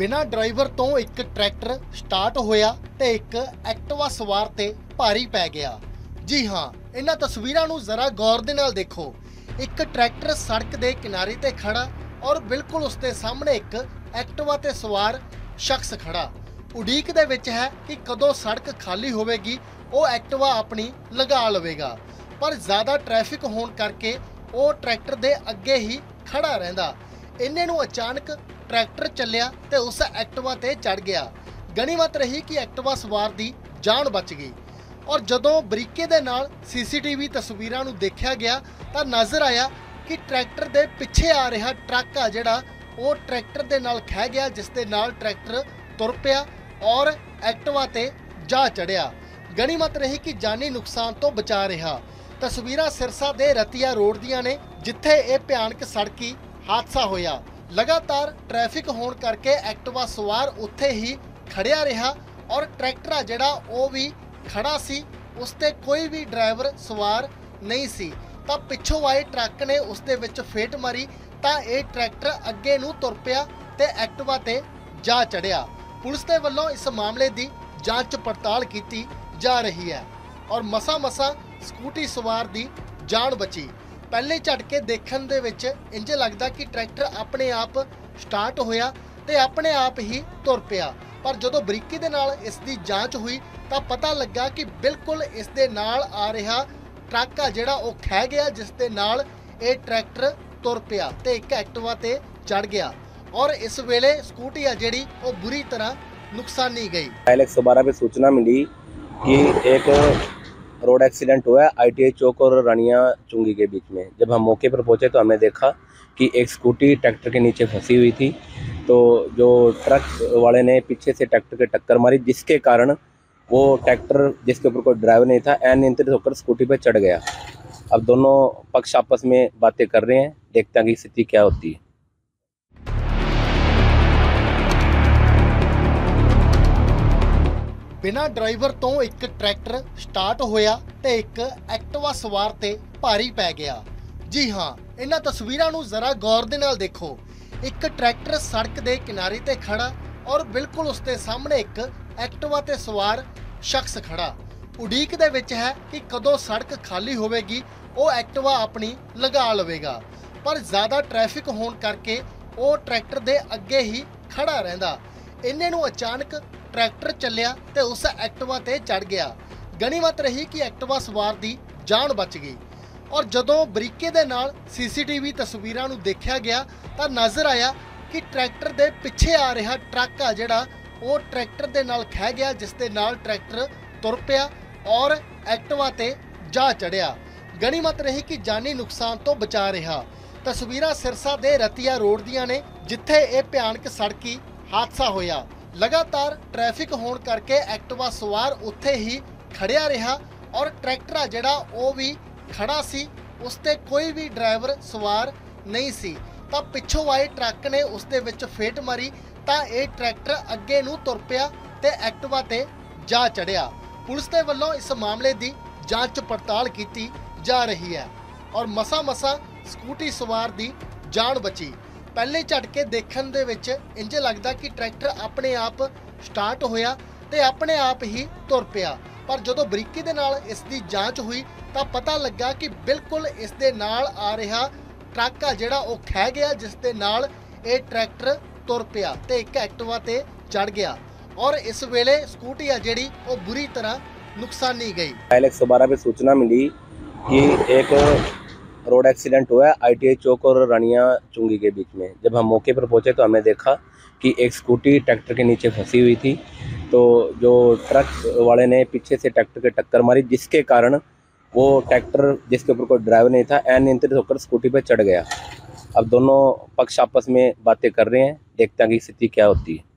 ਬਿਨਾਂ ਡਰਾਈਵਰ ਤੋਂ ਇੱਕ ਟਰੈਕਟਰ ਸਟਾਰਟ ਹੋਇਆ ਤੇ ਇੱਕ ਐਕਟਿਵਾ ਸਵਾਰ ਤੇ ਭਾਰੀ ਪੈ ਗਿਆ। ਜੀ ਹਾਂ, ਇਹਨਾਂ ਤਸਵੀਰਾਂ ਨੂੰ ਜ਼ਰਾ ਗੌਰ ਦੇ ਨਾਲ ਦੇਖੋ। ਇੱਕ ਟਰੈਕਟਰ ਸੜਕ ਦੇ ਕਿਨਾਰੇ ਤੇ ਖੜਾ ਔਰ ਬਿਲਕੁਲ ਉਸ ਦੇ ਸਾਹਮਣੇ ਇੱਕ ਐਕਟਿਵਾ ਤੇ ਸਵਾਰ ਸ਼ਖਸ ਖੜਾ। ਉਡੀਕ ਦੇ ਵਿੱਚ ਹੈ ਕਿ ਕਦੋਂ ਸੜਕ ਖਾਲੀ ਹੋਵੇਗੀ, ਉਹ ਐਕਟਿਵਾ ਆਪਣੀ ਲਗਾ ਲਵੇਗਾ। पर ज़्यादा ट्रैफिक होने करके वो ट्रैक्टर दे अगे ही खड़ा रहिंदा। इन्ने नू अचानक ट्रैक्टर चलिया ते उस एक्टिवा ते चढ़ गया। गनीमत रही कि एक्टिवा सवार दी जान बच गई। और जदों बरीके दे नाल सीसीटीवी तस्वीरां नू देखा गया तो नज़र आया कि ट्रैक्टर दे पिछे आ रहा ट्रक आ जिहड़ा वो ट्रैक्टर दे नाल खह गया, जिस दे नाल ट्रैक्टर तुर पिया और एक्टिवा ते जा चढ़िया। गनीमत रही कि जानी नुकसान तो बचा रहा। तस्वीरां सिरसा दे रतिया रोड दियां ने, जिथे ये भयानक सड़की हादसा होया। लगातार ट्रैफिक होने करके एक्टिवा सवार उत्थे ही खड़िया रहा और ट्रैक्टर जिहड़ा वो भी खड़ा सी, उसते कोई भी ड्राइवर सवार नहीं सी। तां पिछों आए ट्रक ने उसदे विच फेट मारी तां ये ट्रैक्टर अगे नूं तुर पिया ते एक्टिवा ते जा चढ़िया। पुलिस दे वल्लों इस मामले की जांच पड़ताल की जा रही है और मसा मसा स्कूटी सवार दी जान बची। पहले झटके देखण दे विच इंज लगदा कि ट्रैक्टर अपने आप स्टार्ट होया ते अपने आप ही तुर पिया, पर जदों बरीकी दे नाल इस दी जांच हुई तां पता लगा कि बिल्कुल इस दे नाल आ रहा ट्रक जिहड़ा ओह खह गया, जिस दे नाल ये ट्रैक्टर तुर पिया ते एक एक्टिवा ते चढ़ गया और इस वेले स्कूटी आ जिहड़ी ओह बुरी तरह नुकसानी गई। 112 पे सूचना मिली कि एक रोड एक्सीडेंट हुआ है ITI चौक और रानिया चुंगी के बीच में। जब हम मौके पर पहुंचे तो हमने देखा कि एक स्कूटी ट्रैक्टर के नीचे फंसी हुई थी, तो जो ट्रक वाले ने पीछे से ट्रैक्टर के टक्कर मारी, जिसके कारण वो ट्रैक्टर जिसके ऊपर कोई ड्राइवर नहीं था अनियंत्रित होकर स्कूटी पर चढ़ गया। अब दोनों पक्ष आपस में बातें कर रहे हैं, देखते हैं कि स्थिति क्या होती है। बिना ड्राइवर तो एक ट्रैक्टर स्टार्ट होया ते एक एक्टिवा सवार ते भारी पै गया। जी हाँ, इन्हां तस्वीरां नू जरा गौर दे नाल देखो। एक ट्रैक्टर सड़क दे किनारे ते खड़ा और बिल्कुल उसके सामने एक एक्टिवा ते सवार शख्स खड़ा। उड़ीक दे विच है कि कदों सड़क खाली होवेगी, वो एक्टिवा अपनी लगा लवेगा। पर ज़्यादा ट्रैफिक होने करके वो ट्रैक्टर दे अगे ही खड़ा रहिंदा। इन्ने नू अचानक ट्रैक्टर चलिया ते उस एक्टिवा ते चढ़ गया। गनीमत रही कि एक्टिवा सवार दी जान बच गई। और जदों बरीके दे नाल सीसीटीवी तस्वीरां नू देखा गया तो नज़र आया कि ट्रैक्टर दे पिछे आ रहा ट्रक आ जिहड़ा वो ट्रैक्टर दे नाल खह गया, जिस दे नाल ट्रैक्टर तुर पिया और एक्टिवा ते जा चढ़िया। गनीमत रही कि जानी नुकसान तो बचा रहा। तस्वीरां सिरसा दे रतिया रोड दियां ने, जिथे ये भयानक सड़की हादसा होया। लगातार ट्रैफिक होने करके एक्टिवा सवार उत्थे ही खड़िया रहा और ट्रैक्टर जिहड़ा वो भी खड़ा सी, उसते कोई भी ड्राइवर सवार नहीं सी। तां पिछों आए ट्रक ने उसदे विच फेट मारी तां ये ट्रैक्टर अगे नूं तुर पिया ते एक्टिवा ते जा चढ़िया। पुलिस दे वल्लों इस मामले की जांच पड़ताल की जा रही है और मसा मसा स्कूटी सवार दी जान बची। पहले झटके देखण दे विच इंज लगदा कि ट्रैक्टर अपने आप स्टार्ट होया ते अपने आप ही तुर पिया, पर जदों बरीकी दे नाल इस दी जांच हुई तां पता लगा कि बिल्कुल इस दे नाल आ रहा ट्रक जिहड़ा ओह खह गया, जिस दे नाल ये ट्रैक्टर तुर पिया ते एक एक्टिवा ते चढ़ गया और इस वेले स्कूटी आ जिहड़ी ओह बुरी तरह नुकसानी गई। 112 पे सूचना मिली कि एक रोड एक्सीडेंट हुआ है ITI चौक और रानिया चुंगी के बीच में। जब हम मौके पर पहुंचे तो हमने देखा कि एक स्कूटी ट्रैक्टर के नीचे फंसी हुई थी, तो जो ट्रक वाले ने पीछे से ट्रैक्टर के टक्कर मारी, जिसके कारण वो ट्रैक्टर जिसके ऊपर कोई ड्राइवर नहीं था अनियंत्रित होकर स्कूटी पर चढ़ गया। अब दोनों पक्ष आपस में बातें कर रहे हैं, देखते हैं कि स्थिति क्या होती है।